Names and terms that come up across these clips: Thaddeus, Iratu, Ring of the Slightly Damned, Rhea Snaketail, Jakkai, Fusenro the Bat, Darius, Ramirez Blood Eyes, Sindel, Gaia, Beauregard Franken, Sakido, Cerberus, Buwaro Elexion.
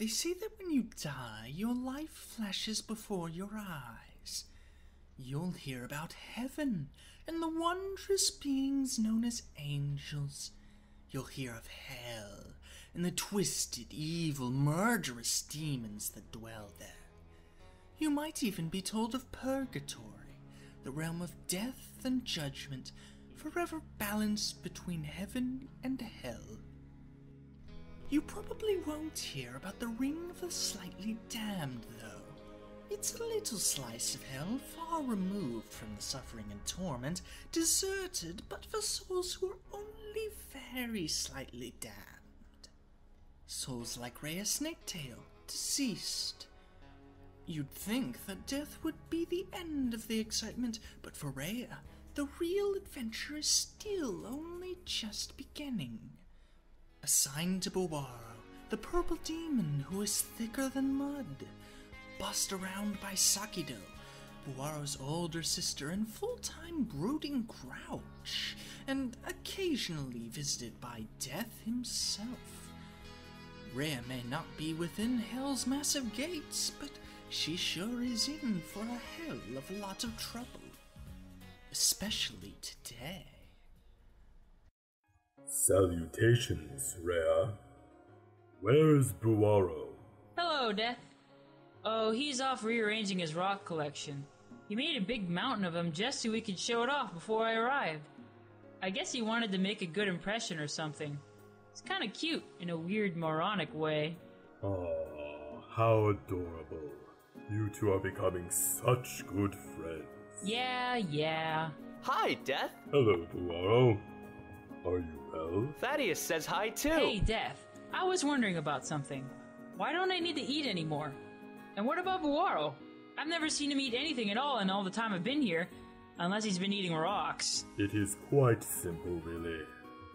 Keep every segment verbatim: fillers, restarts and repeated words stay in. They say that when you die, your life flashes before your eyes. You'll hear about heaven and the wondrous beings known as angels. You'll hear of hell and the twisted, evil, murderous demons that dwell there. You might even be told of purgatory, the realm of death and judgment, forever balanced between heaven and hell. You probably won't hear about the Ring of the Slightly Damned, though. It's a little slice of hell, far removed from the suffering and torment, deserted but for souls who are only very slightly damned. Souls like Rhea Snaketail, deceased. You'd think that death would be the end of the excitement, but for Rhea, the real adventure is still only just beginning. Assigned to Buwaro, the purple demon who is thicker than mud. Bossed around by Sakido, Buwaro's older sister and full-time brooding grouch, and occasionally visited by Death himself. Rhea may not be within Hell's massive gates, but she sure is in for a hell of a lot of trouble. Especially today. Salutations, Rhea. Where is Buwaro? Hello, Death. Oh, he's off rearranging his rock collection. He made a big mountain of them just so we could show it off before I arrived. I guess he wanted to make a good impression or something. It's kind of cute in a weird moronic way. Aww, how adorable. You two are becoming such good friends. Yeah, yeah. Hi, Death. Hello, Buwaro. Are you well? Thaddeus says hi too! Hey, Death. I was wondering about something. Why don't I need to eat anymore? And what about Buwaro? I've never seen him eat anything at all in all the time I've been here, unless he's been eating rocks. It is quite simple, really.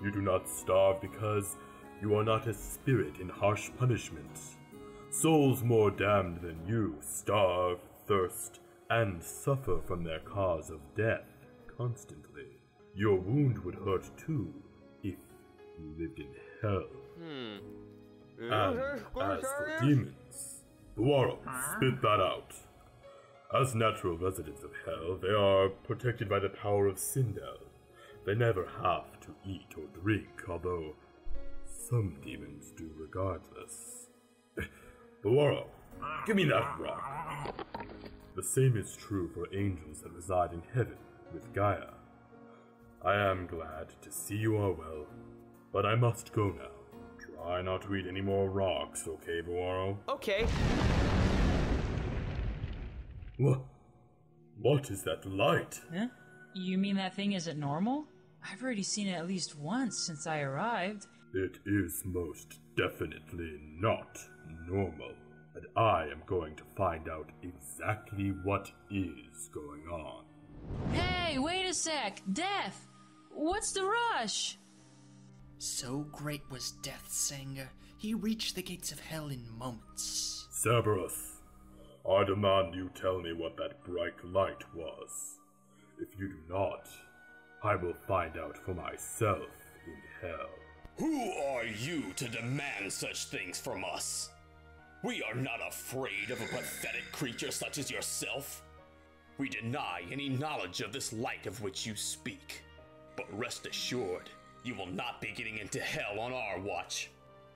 You do not starve because you are not a spirit in harsh punishment. Souls more damned than you starve, thirst, and suffer from their cause of death constantly. Your wound would hurt too, if you lived in hell. Hmm. And as for demons, Buwaro, spit that out. As natural residents of hell, they are protected by the power of Sindel. They never have to eat or drink, although some demons do regardless. Buwaro, give me that rock. The same is true for angels that reside in heaven with Gaia. I am glad to see you are well, but I must go now. Try not to eat any more rocks, okay, Buwaro? Okay. What? What is that light? Huh? You mean that thing isn't normal? I've already seen it at least once since I arrived. It is most definitely not normal, and I am going to find out exactly what is going on. Hey, wait a sec! Death! What's the rush? So great was Death's anger, he reached the gates of hell in moments. Cerberus, I demand you tell me what that bright light was. If you do not, I will find out for myself in hell. Who are you to demand such things from us? We are not afraid of a pathetic creature such as yourself. We deny any knowledge of this light of which you speak. But rest assured, you will not be getting into hell on our watch.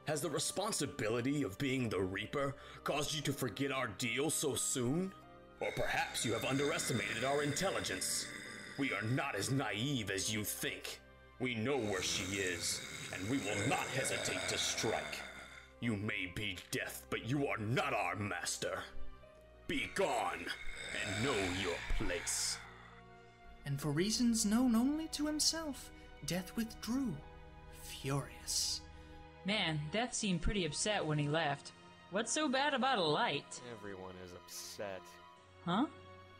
Has the responsibility of being the Reaper caused you to forget our deal so soon? Or perhaps you have underestimated our intelligence. We are not as naive as you think. We know where she is, and we will not hesitate to strike. You may be Death, but you are not our master. Be gone, and know your place. And for reasons known only to himself, Death withdrew, furious. Man, Death seemed pretty upset when he left. What's so bad about a light? Everyone is upset. Huh?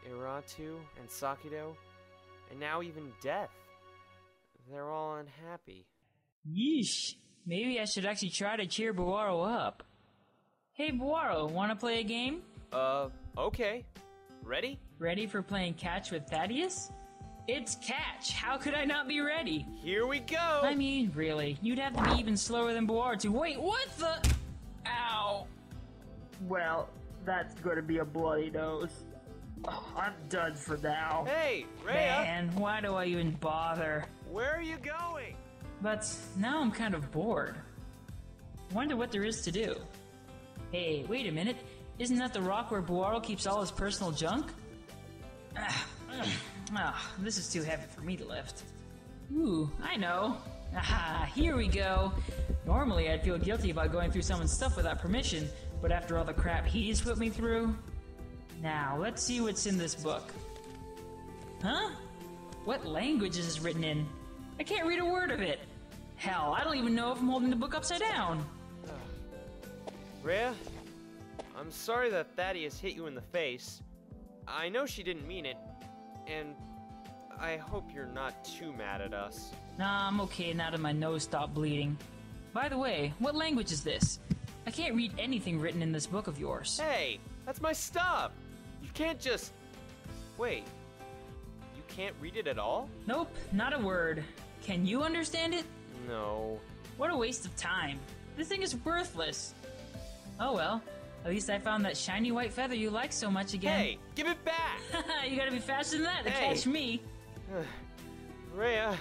Iratu and Sakido, and now even Death. They're all unhappy. Yeesh. Maybe I should actually try to cheer Buwaro up. Hey Buwaro, wanna play a game? Uh, okay. Ready? Ready for playing catch with Thaddeus? It's catch! How could I not be ready? Here we go! I mean, really, you'd have to be even slower than Buwaro to- Wait, what the- Ow! Well, that's gonna be a bloody nose. Oh, I'm done for now. Hey, Rhea! Man, why do I even bother? Where are you going? But now I'm kind of bored. Wonder what there is to do. Hey, wait a minute. Isn't that the rock where Buwaro keeps all his personal junk? Ah, oh, this is too heavy for me to lift. Ooh, I know. Aha, here we go. Normally I'd feel guilty about going through someone's stuff without permission, but after all the crap he's put me through... Now, let's see what's in this book. Huh? What language is this written in? I can't read a word of it. Hell, I don't even know if I'm holding the book upside down. Rhea, I'm sorry that Thaddeus hit you in the face. I know she didn't mean it, and I hope you're not too mad at us. Nah, I'm okay now that my nose stopped bleeding. By the way, what language is this? I can't read anything written in this book of yours. Hey, that's my stuff! You can't just... Wait, you can't read it at all? Nope, not a word. Can you understand it? No. What a waste of time. This thing is worthless. Oh well, at least I found that shiny white feather you like so much again. Hey, give it back! You gotta be faster than that to hey. catch me. Rhea,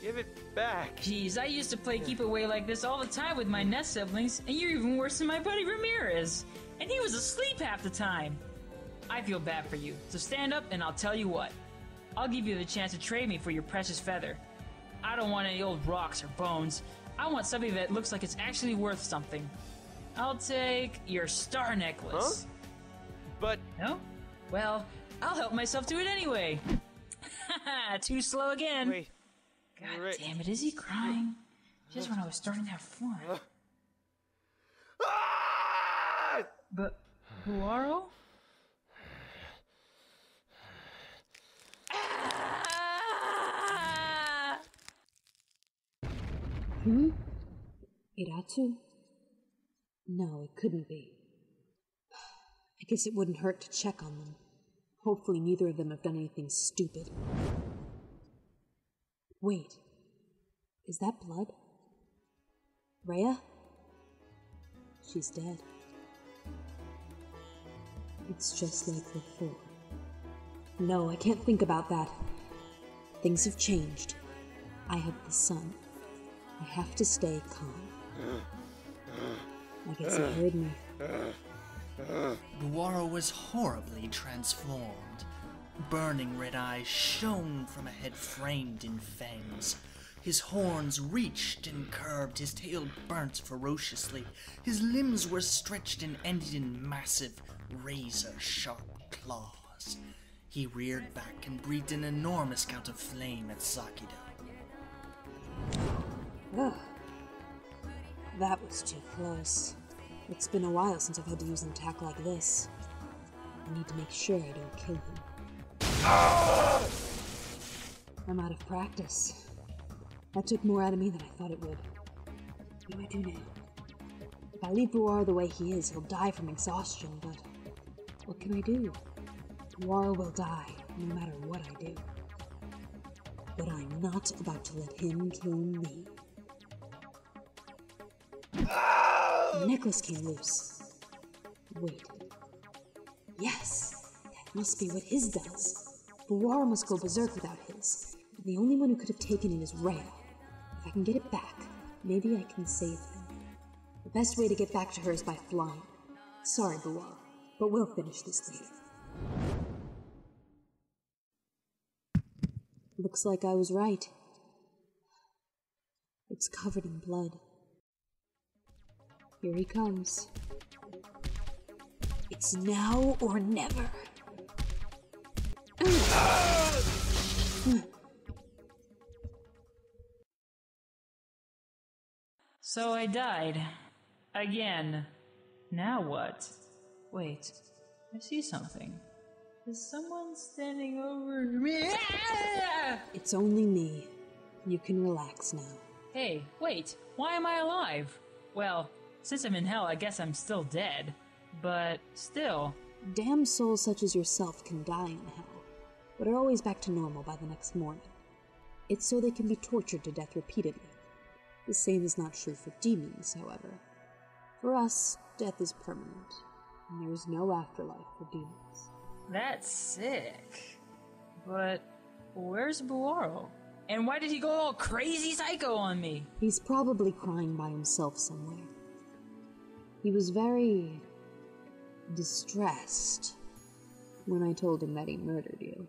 give it back. Jeez, I used to play keep away like this all the time with my Ness siblings, and you're even worse than my buddy Ramirez. And he was asleep half the time. I feel bad for you, so stand up and I'll tell you what. I'll give you the chance to trade me for your precious feather. I don't want any old rocks or bones. I want something that looks like it's actually worth something. I'll take your star necklace. Huh? But... No? Well, I'll help myself to it anyway. Haha, too slow again. Wait. God Ra damn it, is he crying? Just when I was starting to have fun. Ah! But... Buwaro? Ah! Hmm? Iratu? No, it couldn't be. I guess it wouldn't hurt to check on them. Hopefully neither of them have done anything stupid. Wait. Is that blood? Rhea? She's dead. It's just like before. No, I can't think about that. Things have changed. I have the sun. I have to stay calm. I guess he heard me. Buwaro was horribly transformed. Burning red eyes shone from a head framed in fangs. His horns reached and curved, his tail burnt ferociously. His limbs were stretched and ended in massive, razor-sharp claws. He reared back and breathed an enormous count of flame at Sakido. Ugh. That was too close. It's been a while since I've had to use an attack like this. I need to make sure I don't kill him. Ah! I'm out of practice. That took more out of me than I thought it would. What do I do now? If I leave Buwaro the way he is, he'll die from exhaustion, but... what can I do? Buwaro will die, no matter what I do. But I'm not about to let him kill me. The necklace came loose. Wait. Yes! That must be what his does. Buwaro must go berserk without his. And the only one who could have taken it is Rhea. If I can get it back, maybe I can save him. The best way to get back to her is by flying. Sorry, Buwaro, but we'll finish this later. Looks like I was right. It's covered in blood. Here he comes. It's now or never. So I died. Again. Now what? Wait, I see something. Is someone standing over me? It's only me. You can relax now. Hey, wait, why am I alive? Well... since I'm in hell, I guess I'm still dead. But still... damn souls such as yourself can die in hell, but are always back to normal by the next morning. It's so they can be tortured to death repeatedly. The same is not true for demons, however. For us, death is permanent, and there is no afterlife for demons. That's sick. But where's Buwaro? And why did he go all crazy psycho on me? He's probably crying by himself somewhere. He was very distressed when I told him that he murdered you.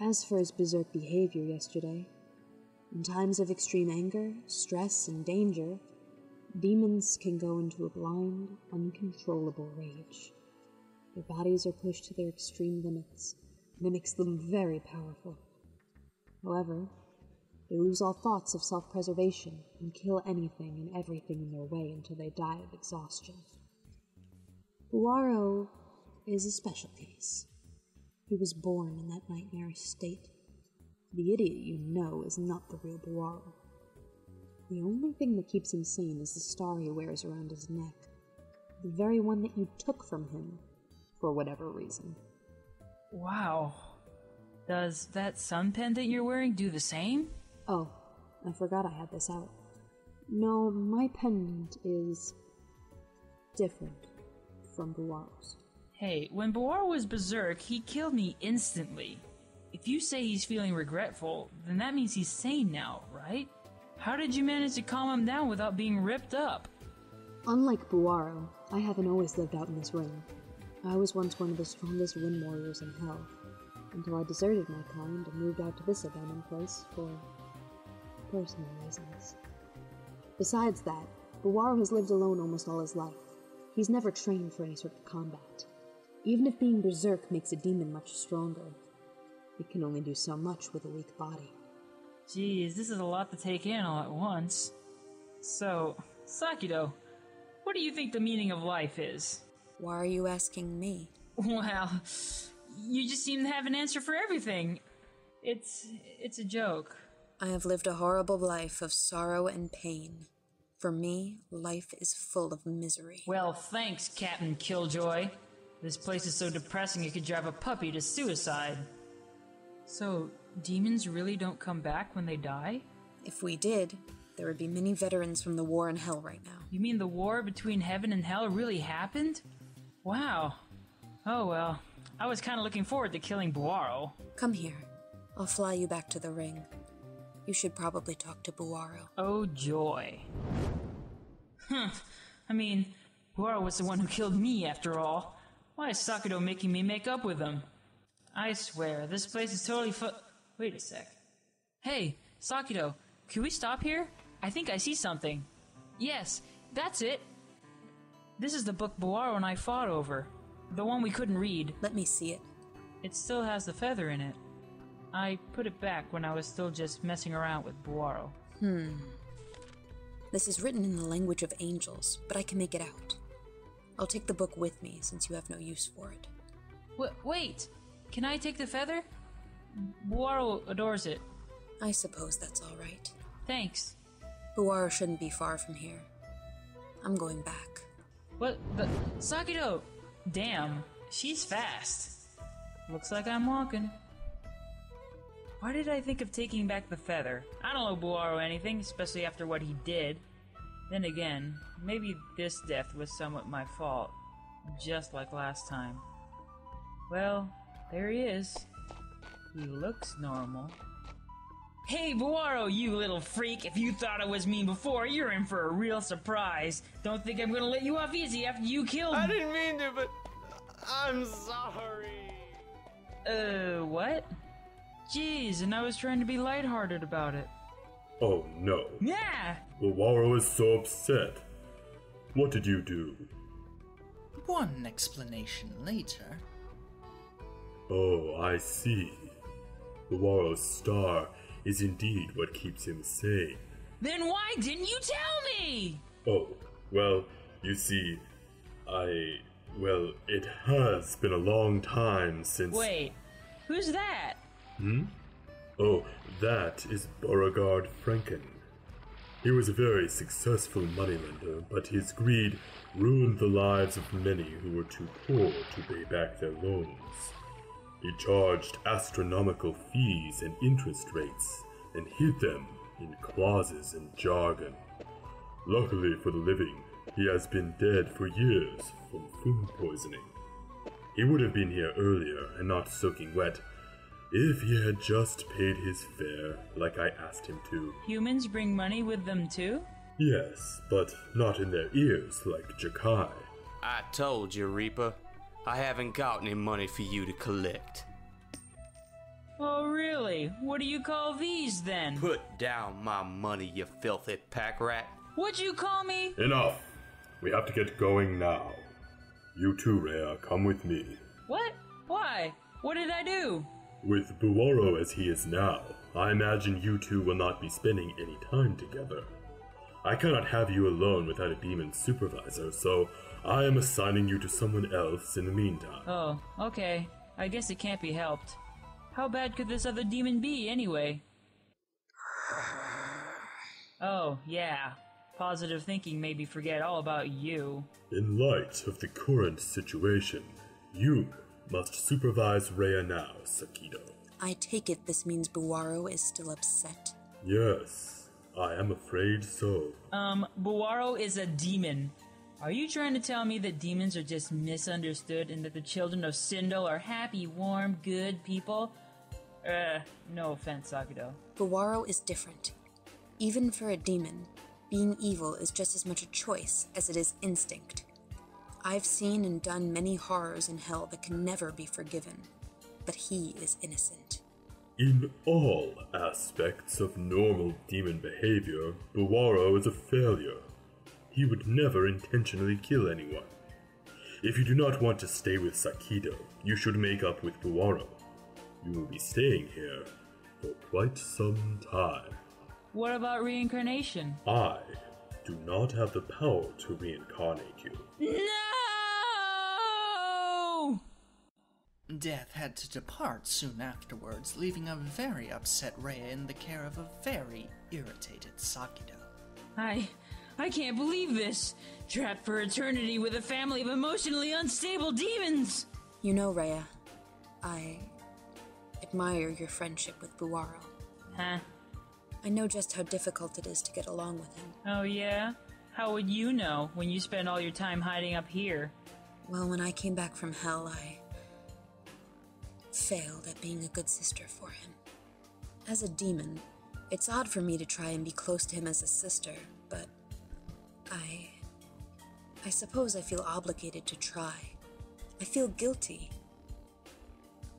As for his berserk behavior yesterday, in times of extreme anger, stress, and danger, demons can go into a blind, uncontrollable rage. Their bodies are pushed to their extreme limits, and it makes them very powerful. However, they lose all thoughts of self-preservation and kill anything and everything in their way until they die of exhaustion. Buwaro is a special case. He was born in that nightmarish state. The idiot you know is not the real Buwaro. The only thing that keeps him sane is the star he wears around his neck, the very one that you took from him, for whatever reason. Wow. Does that sun pendant you're wearing do the same? Oh, I forgot I had this out. No, my pendant is different from Buwaro's. Hey, when Buwaro was berserk, he killed me instantly. If you say he's feeling regretful, then that means he's sane now, right? How did you manage to calm him down without being ripped up? Unlike Buwaro, I haven't always lived out in this ring. I was once one of the strongest wind warriors in hell, until I deserted my kind and moved out to this abandoned place for personal reasons. Besides that, Buwaro has lived alone almost all his life. He's never trained for any sort of combat. Even if being berserk makes a demon much stronger, it can only do so much with a weak body. Geez, this is a lot to take in all at once. So, Sakido, what do you think the meaning of life is? Why are you asking me? Well, you just seem to have an answer for everything. It's... it's a joke. I have lived a horrible life of sorrow and pain. For me, life is full of misery. Well, thanks, Captain Killjoy. This place is so depressing it could drive a puppy to suicide. So... demons really don't come back when they die? If we did, there would be many veterans from the war in hell right now. You mean the war between heaven and hell really happened? Wow. Oh well, I was kind of looking forward to killing Buwaro. Come here. I'll fly you back to the ring. You should probably talk to Buwaro. Oh joy. Huh. I mean, Buwaro was the one who killed me after all. Why is Sakido making me make up with him? I swear, this place is totally fu- Wait a sec. Hey, Sakido, can we stop here? I think I see something. Yes, that's it. This is the book Buwaro and I fought over. The one we couldn't read. Let me see it. It still has the feather in it. I put it back when I was still just messing around with Buwaro. Hmm. This is written in the language of angels, but I can make it out. I'll take the book with me since you have no use for it. W- wait! Can I take the feather? Buwaro adores it. I suppose that's all right. Thanks. Buwaro shouldn't be far from here. I'm going back. What the? Sakido! Damn, she's fast. Looks like I'm walking. Why did I think of taking back the feather? I don't owe Buwaro anything, especially after what he did. Then again, maybe this death was somewhat my fault. Just like last time. Well, there he is. He looks normal. Hey, Buwaro, you little freak! If you thought it was me before, you're in for a real surprise. Don't think I'm gonna let you off easy after you killed me. I didn't mean to, but I'm sorry. Uh, what? Jeez, and I was trying to be lighthearted about it. Oh no. Yeah. Buwaro is so upset. What did you do? One explanation later. Oh, I see. Buwaro's star is indeed what keeps him sane. Then why didn't you tell me? Oh, well, you see, I... well, it has been a long time since... Wait, who's that? Hmm? Oh, that is Beauregard Franken. He was a very successful moneylender, but his greed ruined the lives of many who were too poor to pay back their loans. He charged astronomical fees and interest rates, and hid them in clauses and jargon. Luckily for the living, He has been dead for years from food poisoning. He would have been here earlier and not soaking wet if he had just paid his fare like I asked him to. Humans bring money with them too? Yes, but not in their ears like Jakkai. I told you, Reaper. I haven't got any money for you to collect. Oh really? What do you call these then? Put down my money, you filthy pack rat. What'd you call me? Enough! We have to get going now. You too, Rhea, come with me. What? Why? What did I do? With Buwaro as he is now, I imagine you two will not be spending any time together. I cannot have you alone without a demon supervisor, so I am assigning you to someone else in the meantime. Oh, okay. I guess it can't be helped. How bad could this other demon be, anyway? Oh, yeah. Positive thinking made me forget all about you. In light of the current situation, you must supervise Rhea now, Sakido. I take it this means Buwaro is still upset. Yes. I am afraid so. Um, Buwaro is a demon. Are you trying to tell me that demons are just misunderstood and that the children of Sindel are happy, warm, good people? Uh, no offense, Sakido. Buwaro is different. Even for a demon, being evil is just as much a choice as it is instinct. I've seen and done many horrors in hell that can never be forgiven, but he is innocent. In all aspects of normal demon behavior, Buwaro is a failure. He would never intentionally kill anyone. If you do not want to stay with Sakido, you should make up with Buwaro. You will be staying here for quite some time. What about reincarnation? I do not have the power to reincarnate you. No! Death had to depart soon afterwards, leaving a very upset Rhea in the care of a very irritated Sakido. I... I can't believe this! Trapped for eternity with a family of emotionally unstable demons! You know, Rhea, I... admire your friendship with Buwaro. Huh? I know just how difficult it is to get along with him. Oh yeah? How would you know when you spend all your time hiding up here? Well, when I came back from hell, I... failed at being a good sister for him. As a demon, it's odd for me to try and be close to him as a sister, but I... I suppose I feel obligated to try. I feel guilty.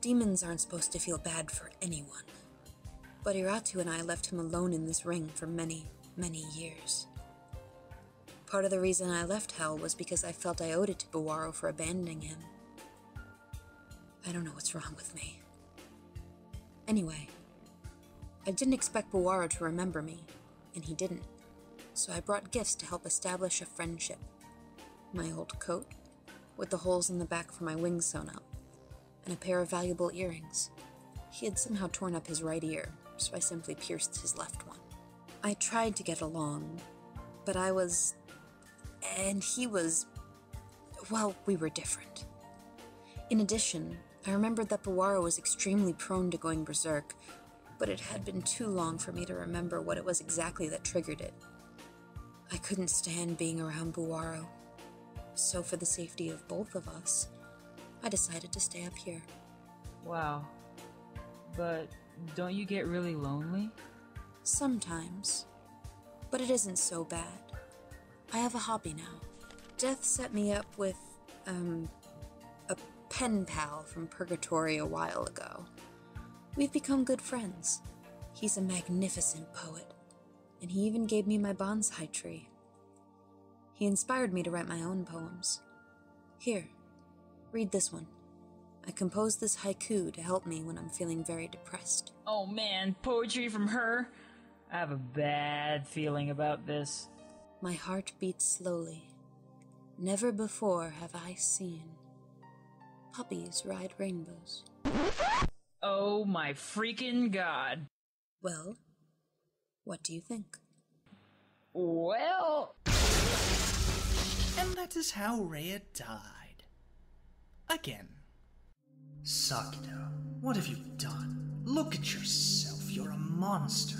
Demons aren't supposed to feel bad for anyone. But Iratu and I left him alone in this ring for many, many years. Part of the reason I left Hell was because I felt I owed it to Buwaro for abandoning him. I don't know what's wrong with me. Anyway, I didn't expect Buwaro to remember me, and he didn't. So I brought gifts to help establish a friendship. My old coat, with the holes in the back for my wings sewn up, and a pair of valuable earrings. He had somehow torn up his right ear, so I simply pierced his left one. I tried to get along, but I was... and he was... well, we were different. In addition, I remembered that Buwaro was extremely prone to going berserk, but it had been too long for me to remember what it was exactly that triggered it. I couldn't stand being around Buwaro, so for the safety of both of us, I decided to stay up here. Wow. But don't you get really lonely? Sometimes. But it isn't so bad. I have a hobby now. Death set me up with, um... pen pal from Purgatory a while ago. We've become good friends. He's a magnificent poet, and he even gave me my bonsai tree. He inspired me to write my own poems. Here, read this one. I composed this haiku to help me when I'm feeling very depressed. Oh man, poetry from her? I have a bad feeling about this. My heart beats slowly. Never before have I seen puppies ride rainbows. Oh my freaking god. Well, what do you think? Well... And that is how Rhea died. Again. Sakido, what have you done? Look at yourself, you're a monster.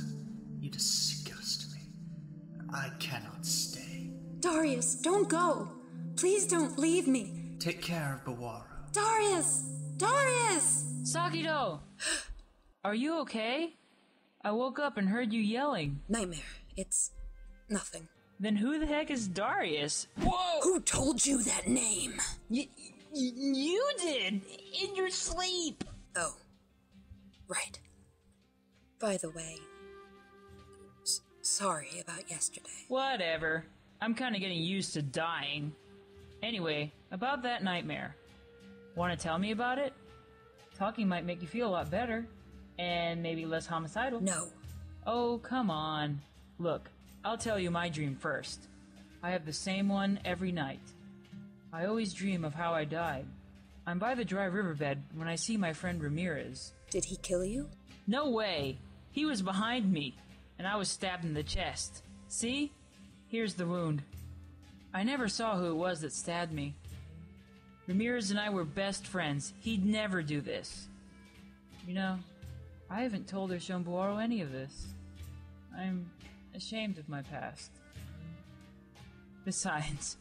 You disgust me. I cannot stay. Darius, don't go. Please don't leave me. Take care of Buwaro. Darius! Darius! Sakido! Are you okay? I woke up and heard you yelling. Nightmare. It's nothing. Then who the heck is Darius? Whoa! Who told you that name? Y you did! In your sleep! Oh. Right. By the way, s sorry about yesterday. Whatever. I'm kinda getting used to dying. Anyway, about that nightmare. Wanna tell me about it? Talking might make you feel a lot better. And maybe less homicidal. No. Oh, come on. Look, I'll tell you my dream first. I have the same one every night. I always dream of how I died. I'm by the dry riverbed when I see my friend Ramirez. Did he kill you? No way! He was behind me, and I was stabbed in the chest. See? Here's the wound. I never saw who it was that stabbed me. Ramirez and I were best friends. He'd never do this. You know, I haven't told or shown Buwaro any of this. I'm ashamed of my past. Besides,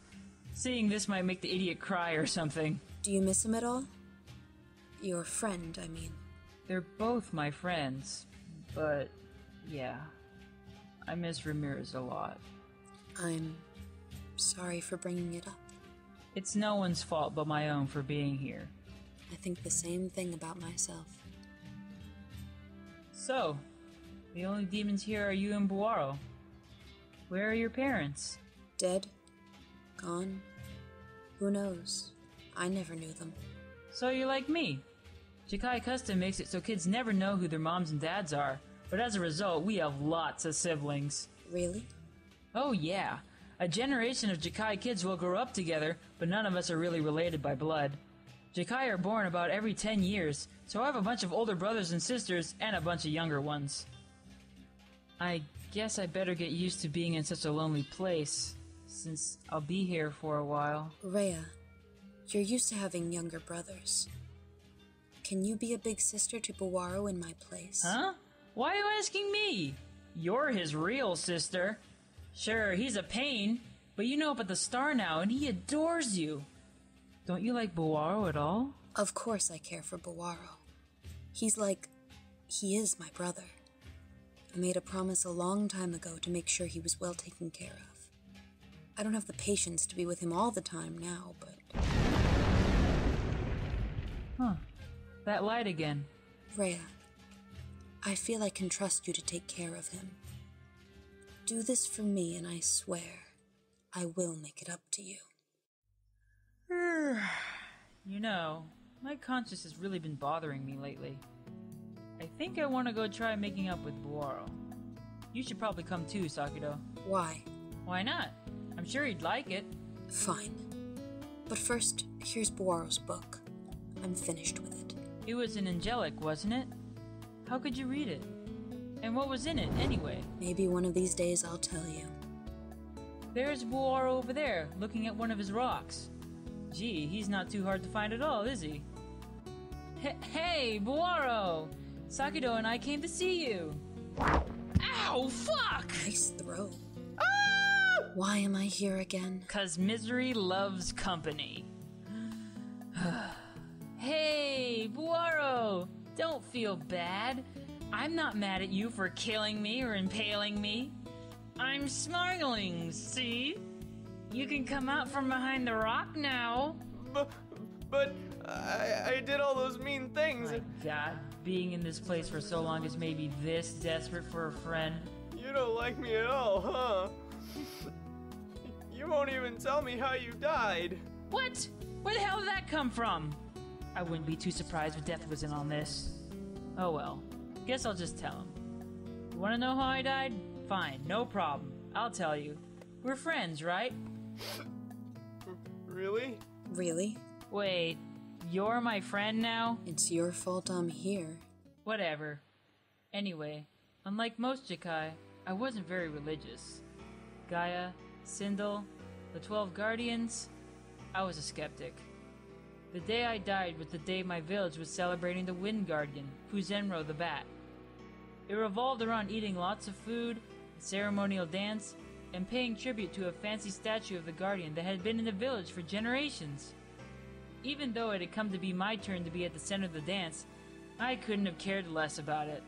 seeing this might make the idiot cry or something. Do you miss him at all? Your friend, I mean. They're both my friends, but yeah, I miss Ramirez a lot. I'm sorry for bringing it up. It's no one's fault but my own for being here. I think the same thing about myself. So, the only demons here are you and Buwaro. Where are your parents? Dead. Gone. Who knows? I never knew them. So you're like me. Jakkai Custom makes it so kids never know who their moms and dads are, but as a result, we have lots of siblings. Really? Oh yeah. A generation of Jakkai kids will grow up together, but none of us are really related by blood. Jakkai are born about every ten years, so I have a bunch of older brothers and sisters and a bunch of younger ones. I guess I better get used to being in such a lonely place, since I'll be here for a while. Rhea, you're used to having younger brothers. Can you be a big sister to Buwaro in my place? Huh? Why are you asking me? You're his real sister. Sure, he's a pain, but you know up at the star now, and he adores you. Don't you like Buwaro at all? Of course I care for Buwaro. He's like... he is my brother. I made a promise a long time ago to make sure he was well taken care of. I don't have the patience to be with him all the time now, but... Huh. That light again. Rhea, I feel I can trust you to take care of him. Do this for me, and I swear, I will make it up to you. You know, my conscience has really been bothering me lately. I think I want to go try making up with Buwaro. You should probably come too, Sakido. Why? Why not? I'm sure he'd like it. Fine. But first, here's Buwaro's book. I'm finished with it. It was an angelic, wasn't it? How could you read it? And what was in it, anyway? Maybe one of these days I'll tell you. There's Buwaro over there, looking at one of his rocks. Gee, he's not too hard to find at all, is he? He hey, Buwaro! Sakido and I came to see you! Ow, fuck! Nice throw. Ah! Why am I here again? 'Cause misery loves company. Hey, Buwaro! Don't feel bad. I'm not mad at you for killing me or impaling me. I'm smiling, see? You can come out from behind the rock now. But, but I, I did all those mean things. My God, being in this place for so long has made me this desperate for a friend. You don't like me at all, huh? You won't even tell me how you died. What? Where the hell did that come from? I wouldn't be too surprised if death was in on this. Oh well, guess I'll just tell him. You wanna know how I died? Fine, no problem. I'll tell you. We're friends, right? Really? Really? Wait, you're my friend now? It's your fault I'm here. Whatever. Anyway, unlike most Jakkai, I wasn't very religious. Gaia, Sindel, the Twelve Guardians, I was a skeptic. The day I died was the day my village was celebrating the Wind Guardian, Fusenro the Bat. It revolved around eating lots of food, a ceremonial dance, and paying tribute to a fancy statue of the Guardian that had been in the village for generations. Even though it had come to be my turn to be at the center of the dance, I couldn't have cared less about it.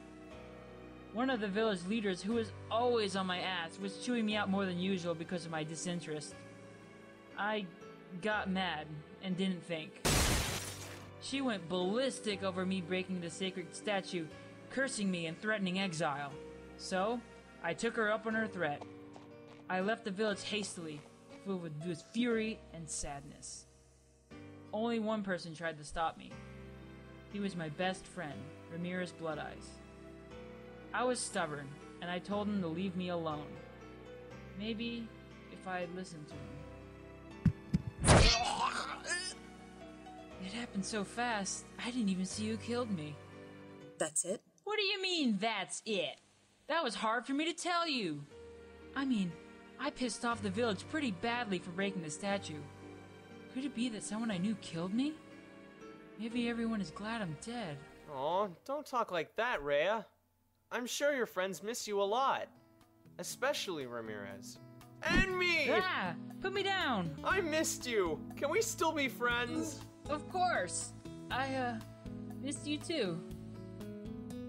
One of the village leaders, who was always on my ass, was chewing me out more than usual because of my disinterest. I got mad and didn't think. She went ballistic over me breaking the sacred statue, cursing me and threatening exile. So, I took her up on her threat. I left the village hastily, filled with fury and sadness. Only one person tried to stop me. He was my best friend, Ramirez Blood Eyes. I was stubborn, and I told him to leave me alone. Maybe if I had listened to him. It happened so fast, I didn't even see who killed me. That's it? What do you mean, that's it? That was hard for me to tell you. I mean, I pissed off the village pretty badly for breaking the statue. Could it be that someone I knew killed me? Maybe everyone is glad I'm dead. Aw, don't talk like that, Rhea. I'm sure your friends miss you a lot. Especially Ramirez. And me! Ah! Put me down! I missed you! Can we still be friends? Of course! I, uh, missed you too.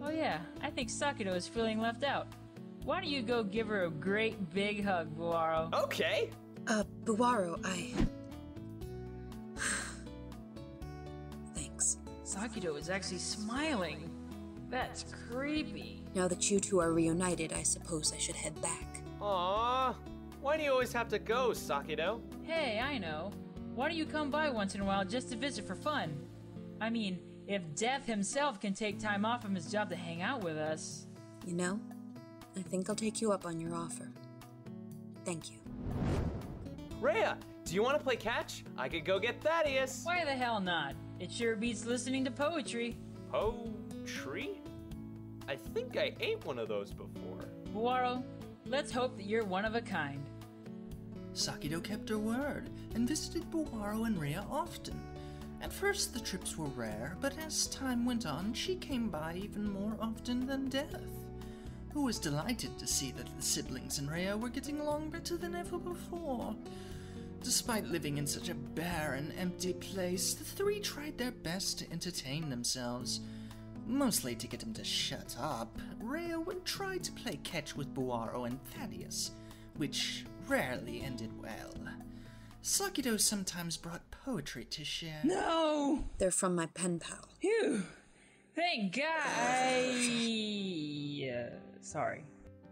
Oh yeah, I think Sakido is feeling left out. Why don't you go give her a great big hug, Buwaro? Okay! Uh, Buwaro, I... Thanks. Sakido is actually smiling. That's creepy. Now that you two are reunited, I suppose I should head back. Aww. Why do you always have to go, Sakido? Hey, I know. Why don't you come by once in a while just to visit for fun? I mean, if Death himself can take time off from his job to hang out with us. You know, I think I'll take you up on your offer. Thank you. Rhea, do you want to play catch? I could go get Thaddeus. Why the hell not? It sure beats listening to poetry. Poetry? I think I ate one of those before. Buwaro, let's hope that you're one of a kind. Sakido kept her word, and visited Buwaro and Rhea often. At first the trips were rare, but as time went on, she came by even more often than Death, who was delighted to see that the siblings and Rhea were getting along better than ever before. Despite living in such a barren, empty place, the three tried their best to entertain themselves. Mostly to get him to shut up, Rhea would try to play catch with Buwaro and Thaddeus, which rarely ended well. Sakido sometimes brought poetry to share. No! They're from my pen pal. Phew! Thank God! I... Uh, sorry.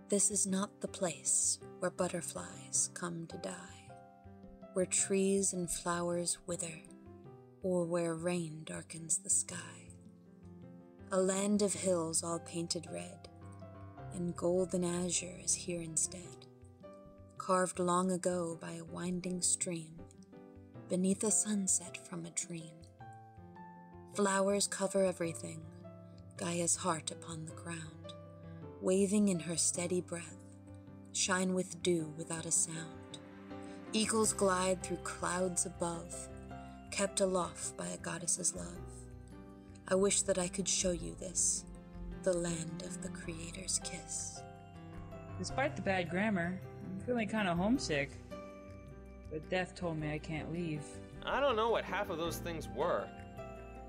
This is not the place where butterflies come to die, where trees and flowers wither, or where rain darkens the sky. A land of hills all painted red, and golden azure is here instead. Carved long ago by a winding stream, beneath a sunset from a dream. Flowers cover everything, Gaia's heart upon the ground, waving in her steady breath, shine with dew without a sound. Eagles glide through clouds above, kept aloft by a goddess's love. I wish that I could show you this, the land of the Creator's kiss. Despite the bad grammar, feeling kind of homesick, but Death told me I can't leave. I don't know what half of those things were,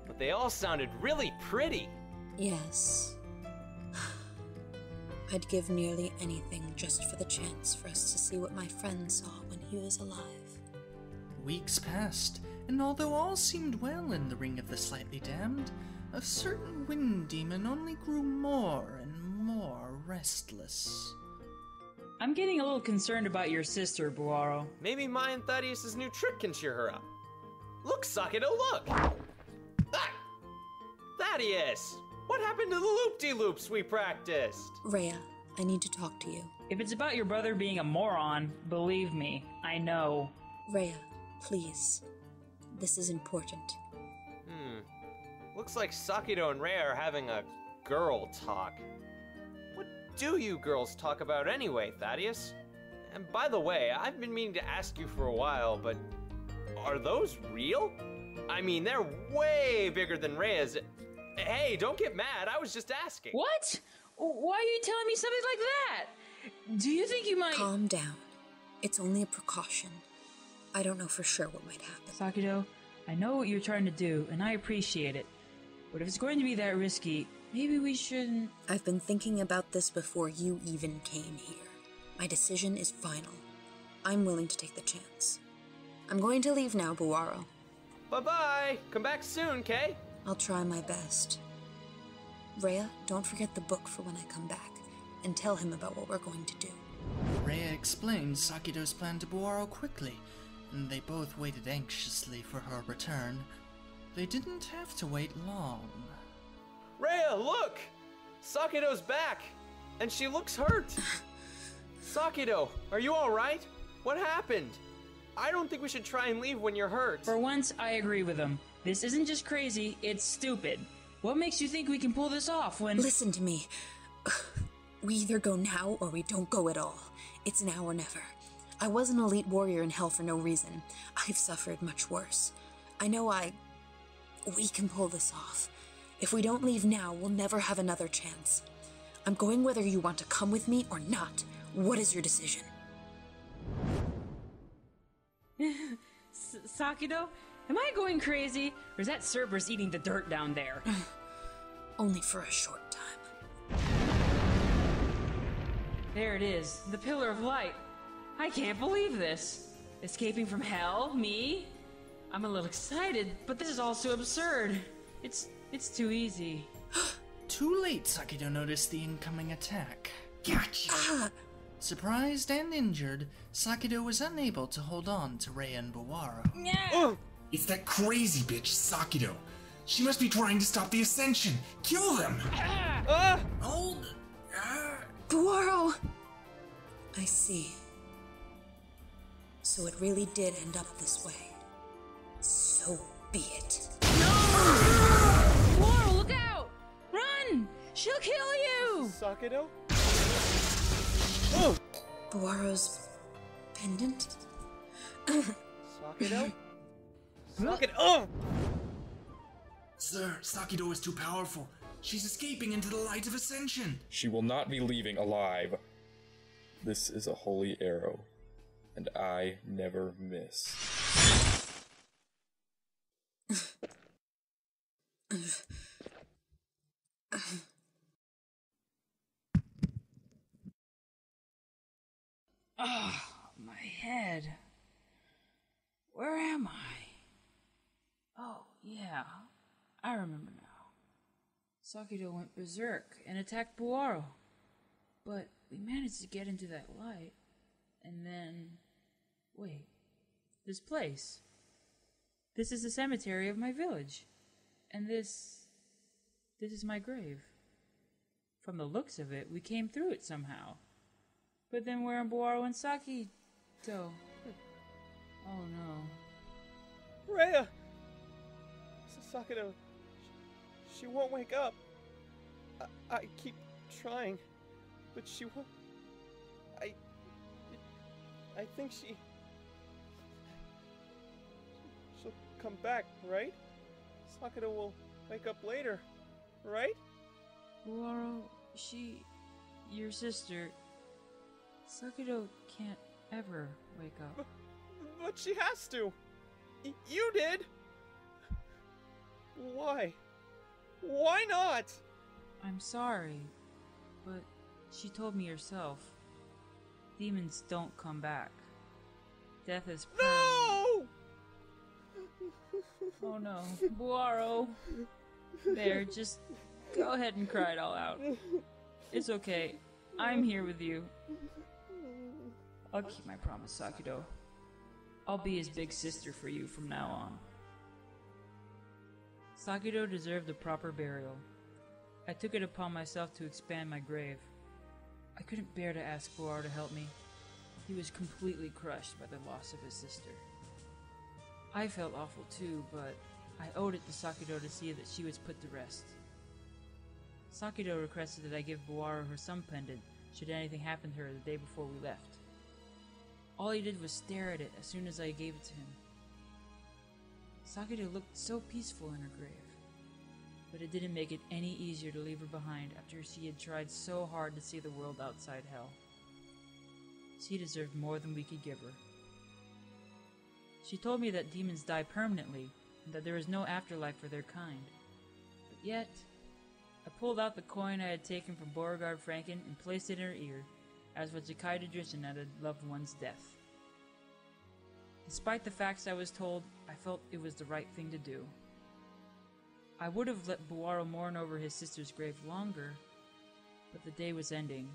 but they all sounded really pretty. Yes. I'd give nearly anything just for the chance for us to see what my friend saw when he was alive. Weeks passed, and although all seemed well in the Ring of the Slightly Damned, a certain wind demon only grew more and more restless. I'm getting a little concerned about your sister, Buwaro. Maybe my and Thaddeus' new trick can cheer her up. Look, Sakido, look! Ah! Thaddeus! What happened to the loop-de-loops we practiced? Rhea, I need to talk to you. If it's about your brother being a moron, believe me, I know. Rhea, please. This is important. Hmm. Looks like Sakido and Rhea are having a girl talk. Do you girls talk about anyway, Thaddeus? And by the way, I've been meaning to ask you for a while, but are those real? I mean, they're way bigger than Rhea's. Hey, don't get mad, I was just asking. What? Why are you telling me something like that? Do you think you might- Calm down. It's only a precaution. I don't know for sure what might happen. Sakido, I know what you're trying to do, and I appreciate it. But if it's going to be that risky, maybe we shouldn't... I've been thinking about this before you even came here. My decision is final. I'm willing to take the chance. I'm going to leave now, Buwaro. Bye-bye! Come back soon, Kay? I'll try my best. Rhea, don't forget the book for when I come back, and tell him about what we're going to do. Rhea explained Sakido's plan to Buwaro quickly, and they both waited anxiously for her return. They didn't have to wait long. Rhea, look! Sakido's back, and she looks hurt! Sakido, are you alright? What happened? I don't think we should try and leave when you're hurt. For once, I agree with him. This isn't just crazy, it's stupid. What makes you think we can pull this off when— Listen to me. We either go now or we don't go at all. It's now or never. I was an elite warrior in hell for no reason. I've suffered much worse. I know I... We can pull this off. If we don't leave now, we'll never have another chance. I'm going whether you want to come with me or not. What is your decision? Sakido? Am I going crazy? Or is that Cerberus eating the dirt down there? Only for a short time. There it is, the Pillar of Light. I can't believe this. Escaping from hell, me? I'm a little excited, but this is all too absurd. It's, it's too easy. Too late, Sakido noticed the incoming attack. Gotcha! Ah. Surprised and injured, Sakido was unable to hold on to Rhea and Buwaro. Yeah. Oh. It's that crazy bitch, Sakido. She must be trying to stop the Ascension. Kill them! Ah! Hold... Ah. Buwaro! I see. So it really did end up this way. So be it. No! Ah! Buwaro, look out! Run! She'll kill you! Sakido? Oh! Buwaro's... pendant? Sakido? Look at oh! Sir, Sakido is too powerful. She's escaping into the light of Ascension. She will not be leaving alive. This is a holy arrow, and I never miss. Oh, my head. Where am I? Oh, yeah. I remember now. Sakido went berserk and attacked Buwaro. But we managed to get into that light. And then... Wait. This place. This is the cemetery of my village. And this... This is my grave. From the looks of it, we came through it somehow. But then where are Buwaro and Sakido? Oh, no. Rhea! Sakido, she, she won't wake up. I, I keep trying, but she won't. I, I think she, she'll come back, right? Sakido will wake up later, right? Buwaro, she, your sister, Sakido can't ever wake up. But, but she has to. Y- you did. Why? Why not? I'm sorry, but she told me herself. Demons don't come back. Death is permanent. No! Oh no, Buwaro. There, just go ahead and cry it all out. It's okay. I'm here with you. I'll keep my promise, Sakido. I'll be his big sister for you from now on. Sakido deserved a proper burial. I took it upon myself to expand my grave. I couldn't bear to ask Buwaro to help me. He was completely crushed by the loss of his sister. I felt awful too, but I owed it to Sakido to see that she was put to rest. Sakido requested that I give Buwaro her sun pendant should anything happen to her the day before we left. All he did was stare at it as soon as I gave it to him. Sakido looked so peaceful in her grave, but it didn't make it any easier to leave her behind after she had tried so hard to see the world outside hell. She deserved more than we could give her. She told me that demons die permanently, and that there is no afterlife for their kind. But yet, I pulled out the coin I had taken from Beauregard Franken and placed it in her ear, as was Jakkai tradition at a loved one's death. Despite the facts I was told, I felt it was the right thing to do. I would have let Buwaro mourn over his sister's grave longer, but the day was ending,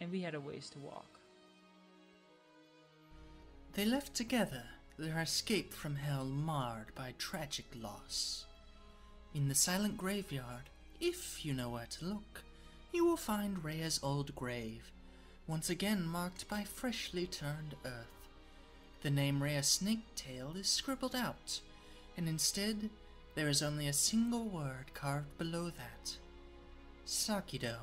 and we had a ways to walk. They left together, their escape from hell marred by tragic loss. In the silent graveyard, if you know where to look, you will find Rhea's old grave, once again marked by freshly turned earth. The name Rhea Snaketail is scribbled out, and instead there is only a single word carved below that. Sakido.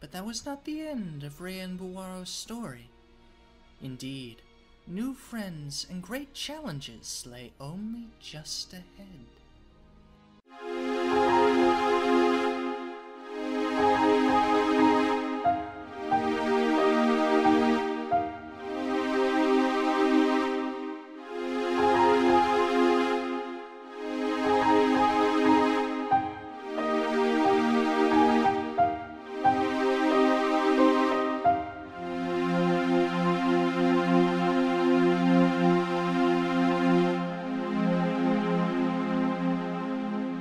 But that was not the end of Rhea and Buwaro's story. Indeed, new friends and great challenges lay only just ahead.